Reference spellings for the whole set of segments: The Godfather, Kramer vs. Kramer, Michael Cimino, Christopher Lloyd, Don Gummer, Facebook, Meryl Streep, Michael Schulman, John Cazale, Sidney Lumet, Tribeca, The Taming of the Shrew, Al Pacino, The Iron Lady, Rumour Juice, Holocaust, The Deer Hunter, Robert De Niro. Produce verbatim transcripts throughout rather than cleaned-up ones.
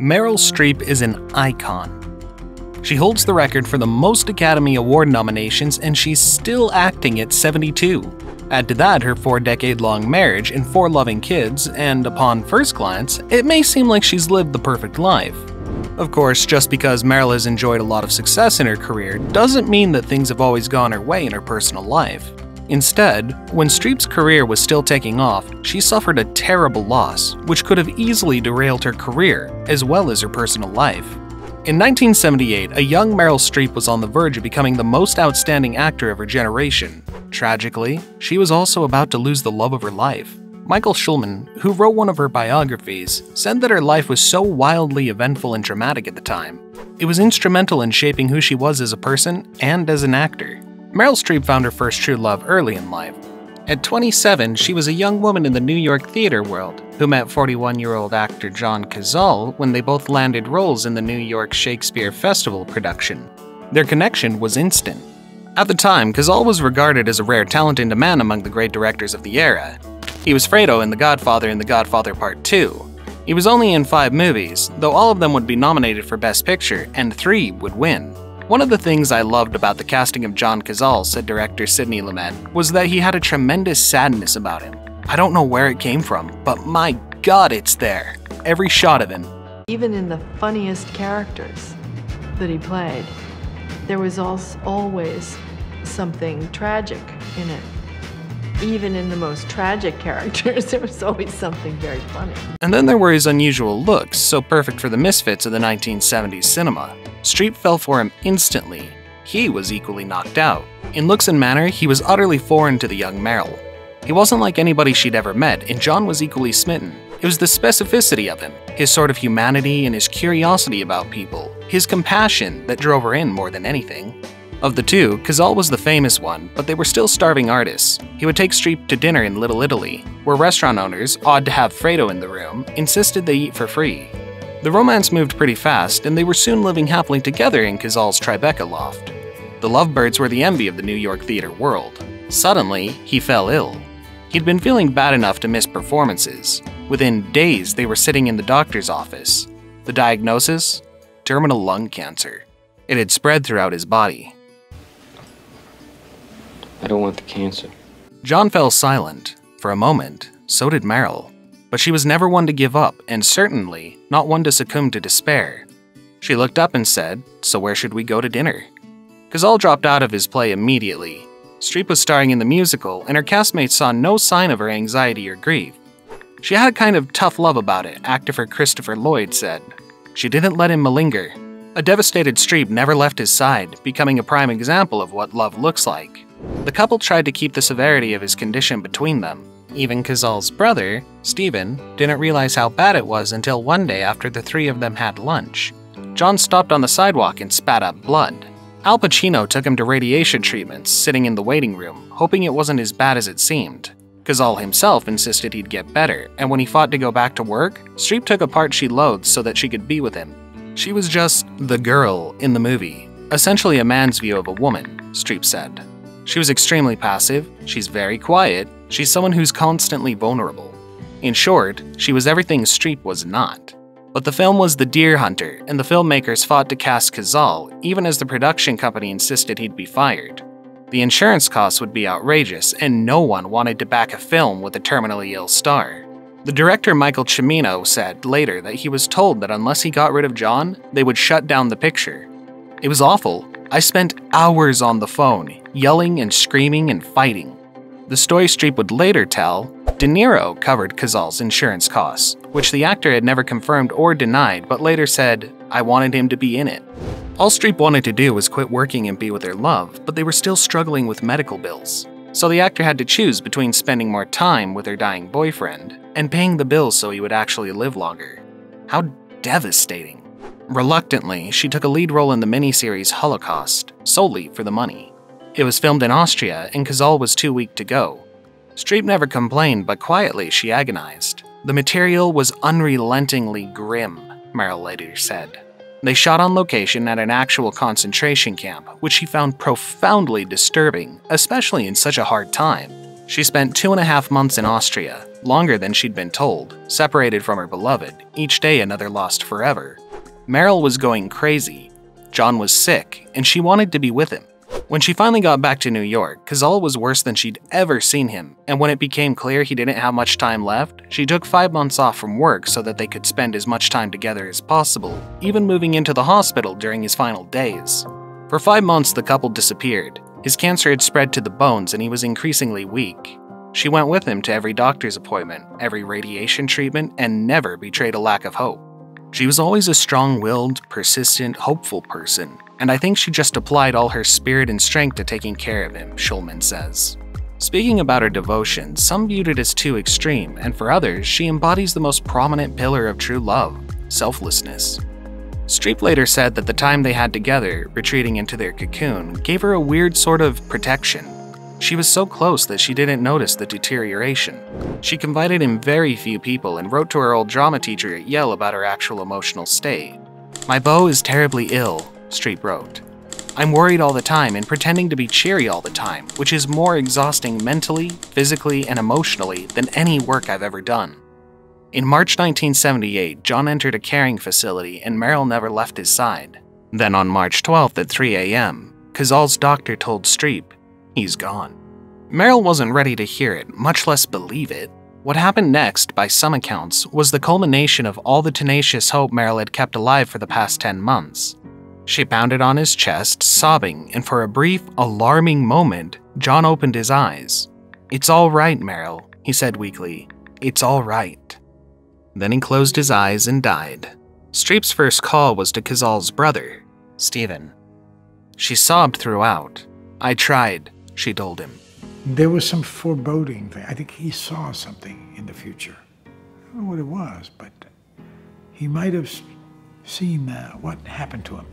Meryl Streep is an icon. She holds the record for the most Academy Award nominations, and she's still acting at seventy-two. Add to that her four-decade-long marriage and four loving kids, and upon first glance, it may seem like she's lived the perfect life. Of course, just because Meryl has enjoyed a lot of success in her career doesn't mean that things have always gone her way in her personal life. Instead, when Streep's career was still taking off, she suffered a terrible loss, which could have easily derailed her career, as well as her personal life. In nineteen seventy-eight, a young Meryl Streep was on the verge of becoming the most outstanding actor of her generation. Tragically, she was also about to lose the love of her life. Michael Schulman, who wrote one of her biographies, said that her life was so wildly eventful and dramatic at the time. It was instrumental in shaping who she was as a person and as an actor. Meryl Streep found her first true love early in life. At twenty-seven, she was a young woman in the New York theater world who met forty-one-year-old actor John Cazale when they both landed roles in the New York Shakespeare Festival production. Their connection was instant. At the time, Cazale was regarded as a rare talent and a man among the great directors of the era. He was Fredo in The Godfather and The Godfather Part Two. He was only in five movies, though all of them would be nominated for Best Picture, and three would win. "One of the things I loved about the casting of John Cazale," said director Sidney Lumet, "was that he had a tremendous sadness about him. I don't know where it came from, but my God, it's there. Every shot of him." Even in the funniest characters that he played, there was always something tragic in it. Even in the most tragic characters, there was always something very funny. And then there were his unusual looks, so perfect for the misfits of the nineteen seventies cinema. Streep fell for him instantly. He was equally knocked out. In looks and manner, he was utterly foreign to the young Meryl. He wasn't like anybody she'd ever met, and John was equally smitten. It was the specificity of him, his sort of humanity and his curiosity about people, his compassion that drove her in more than anything. Of the two, Cazale was the famous one, but they were still starving artists. He would take Streep to dinner in Little Italy, where restaurant owners, awed to have Fredo in the room, insisted they eat for free. The romance moved pretty fast, and they were soon living happily together in Cazale's Tribeca loft. The lovebirds were the envy of the New York theater world. Suddenly, he fell ill. He'd been feeling bad enough to miss performances. Within days, they were sitting in the doctor's office. The diagnosis? Terminal lung cancer. It had spread throughout his body. "I don't want the cancer." John fell silent. For a moment, so did Meryl. But she was never one to give up, and certainly not one to succumb to despair. She looked up and said, "So where should we go to dinner?" Cazale dropped out of his play immediately. Streep was starring in the musical, and her castmates saw no sign of her anxiety or grief. She had a kind of tough love about it, actor Christopher Lloyd said. She didn't let him malinger. A devastated Streep never left his side, becoming a prime example of what love looks like. The couple tried to keep the severity of his condition between them. Even Cazale's brother, Stephen, didn't realize how bad it was until one day after the three of them had lunch. John stopped on the sidewalk and spat up blood. Al Pacino took him to radiation treatments, sitting in the waiting room, hoping it wasn't as bad as it seemed. Cazale himself insisted he'd get better, and when he fought to go back to work, Streep took a part she loathed so that she could be with him. She was just the girl in the movie, essentially a man's view of a woman, Streep said. She was extremely passive, she's very quiet, she's someone who's constantly vulnerable. In short, she was everything Streep was not. But the film was The Deer Hunter, and the filmmakers fought to cast Cazale, even as the production company insisted he'd be fired. The insurance costs would be outrageous, and no one wanted to back a film with a terminally ill star. The director Michael Cimino said later that he was told that unless he got rid of John, they would shut down the picture. "It was awful. I spent hours on the phone, yelling and screaming and fighting." The story Streep would later tell, De Niro covered Cazale's insurance costs, which the actor had never confirmed or denied, but later said, "I wanted him to be in it." All Streep wanted to do was quit working and be with her love, but they were still struggling with medical bills. So the actor had to choose between spending more time with her dying boyfriend and paying the bills so he would actually live longer. How devastating. Reluctantly, she took a lead role in the miniseries Holocaust, solely for the money. It was filmed in Austria, and Cazale was too weak to go. Streep never complained, but quietly she agonized. "The material was unrelentingly grim," Meryl later said. They shot on location at an actual concentration camp, which she found profoundly disturbing, especially in such a hard time. She spent two and a half months in Austria, longer than she'd been told, separated from her beloved, each day another lost forever. Meryl was going crazy. John was sick, and she wanted to be with him. When she finally got back to New York, Cazale was worse than she'd ever seen him, and when it became clear he didn't have much time left, she took five months off from work so that they could spend as much time together as possible, even moving into the hospital during his final days. For five months, the couple disappeared. His cancer had spread to the bones and he was increasingly weak. She went with him to every doctor's appointment, every radiation treatment, and never betrayed a lack of hope. She was always a strong-willed, persistent, hopeful person, and I think she just applied all her spirit and strength to taking care of him, Schulman says. Speaking about her devotion, some viewed it as too extreme, and for others, she embodies the most prominent pillar of true love, selflessness. Streep later said that the time they had together, retreating into their cocoon, gave her a weird sort of protection. She was so close that she didn't notice the deterioration. She confided in very few people and wrote to her old drama teacher at Yale about her actual emotional state. "My beau is terribly ill," Streep wrote. "I'm worried all the time and pretending to be cheery all the time, which is more exhausting mentally, physically, and emotionally than any work I've ever done." In March nineteen seventy-eight, John entered a caring facility and Meryl never left his side. Then on March twelfth at three A M, Cazale's doctor told Streep, "He's gone." Meryl wasn't ready to hear it, much less believe it. What happened next, by some accounts, was the culmination of all the tenacious hope Meryl had kept alive for the past ten months. She pounded on his chest, sobbing, and for a brief, alarming moment, John opened his eyes. "It's all right, Meryl," he said weakly. "It's all right." Then he closed his eyes and died. Streep's first call was to Cazale's brother, Stephen. She sobbed throughout. "I tried," she told him. There was some foreboding thing. I think he saw something in the future. I don't know what it was, but he might have seen uh, what happened to him.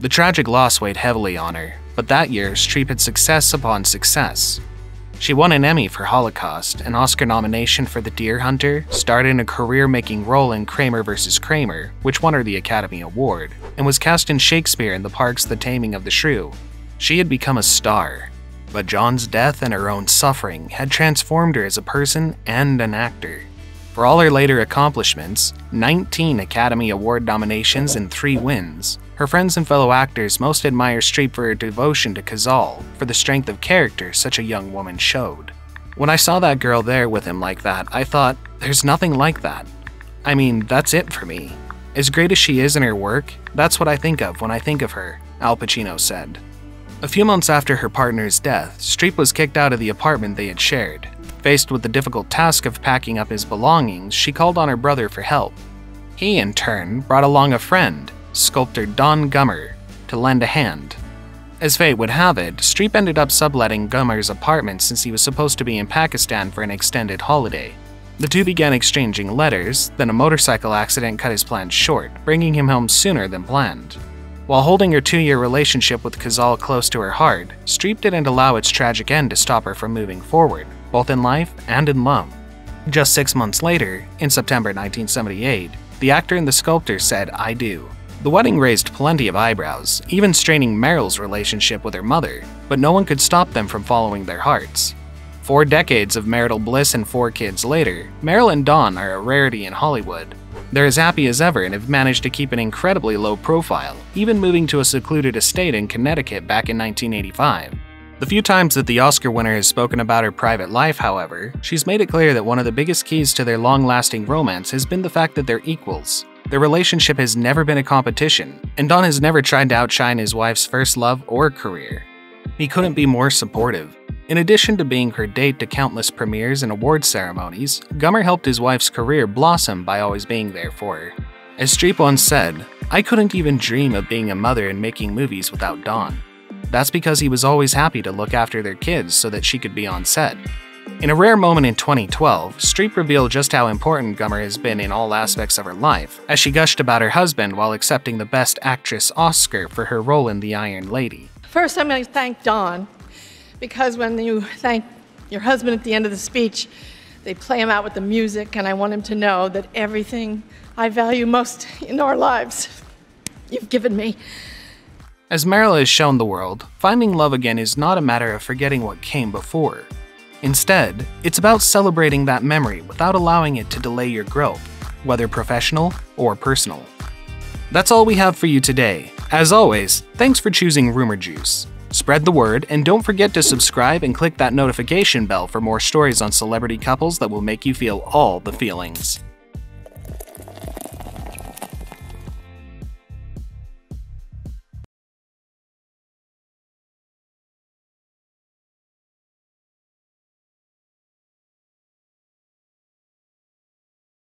The tragic loss weighed heavily on her, but that year Streep had success upon success. She won an Emmy for Holocaust, an Oscar nomination for The Deer Hunter, starred in a career-making role in Kramer versus. Kramer, which won her the Academy Award, and was cast in Shakespeare in the Park's The Taming of the Shrew. She had become a star, but John's death and her own suffering had transformed her as a person and an actor. For all her later accomplishments, nineteen Academy Award nominations and three wins, her friends and fellow actors most admire Streep for her devotion to Cazale, for the strength of character such a young woman showed. "When I saw that girl there with him like that, I thought, there's nothing like that. I mean, that's it for me. As great as she is in her work, that's what I think of when I think of her," Al Pacino said. A few months after her partner's death, Streep was kicked out of the apartment they had shared. Faced with the difficult task of packing up his belongings, she called on her brother for help. He, in turn, brought along a friend, sculptor Don Gummer, to lend a hand. As fate would have it, Streep ended up subletting Gummer's apartment since he was supposed to be in Pakistan for an extended holiday. The two began exchanging letters, then a motorcycle accident cut his plans short, bringing him home sooner than planned. While holding her two-year relationship with Cazale close to her heart, Streep didn't allow its tragic end to stop her from moving forward, both in life and in love. Just six months later, in September nineteen seventy-eight, the actor and the sculptor said, "I do." The wedding raised plenty of eyebrows, even straining Meryl's relationship with her mother, but no one could stop them from following their hearts. Four decades of marital bliss and four kids later, Meryl and Don are a rarity in Hollywood. They're as happy as ever and have managed to keep an incredibly low profile, even moving to a secluded estate in Connecticut back in nineteen eighty-five. The few times that the Oscar winner has spoken about her private life, however, she's made it clear that one of the biggest keys to their long-lasting romance has been the fact that they're equals. Their relationship has never been a competition, and Don has never tried to outshine his wife's first love or career. He couldn't be more supportive. In addition to being her date to countless premieres and award ceremonies, Gummer helped his wife's career blossom by always being there for her. As Streep once said, "I couldn't even dream of being a mother and making movies without Don. That's because he was always happy to look after their kids so that she could be on set." In a rare moment in twenty twelve, Streep revealed just how important Gummer has been in all aspects of her life, as she gushed about her husband while accepting the Best Actress Oscar for her role in The Iron Lady. "First, I'm going to thank Don, because when you thank your husband at the end of the speech, they play him out with the music, and I want him to know that everything I value most in our lives, you've given me." As Meryl has shown the world, finding love again is not a matter of forgetting what came before. Instead, it's about celebrating that memory without allowing it to delay your growth, whether professional or personal. That's all we have for you today. As always, thanks for choosing Rumour Juice. Spread the word, and don't forget to subscribe and click that notification bell for more stories on celebrity couples that will make you feel all the feelings.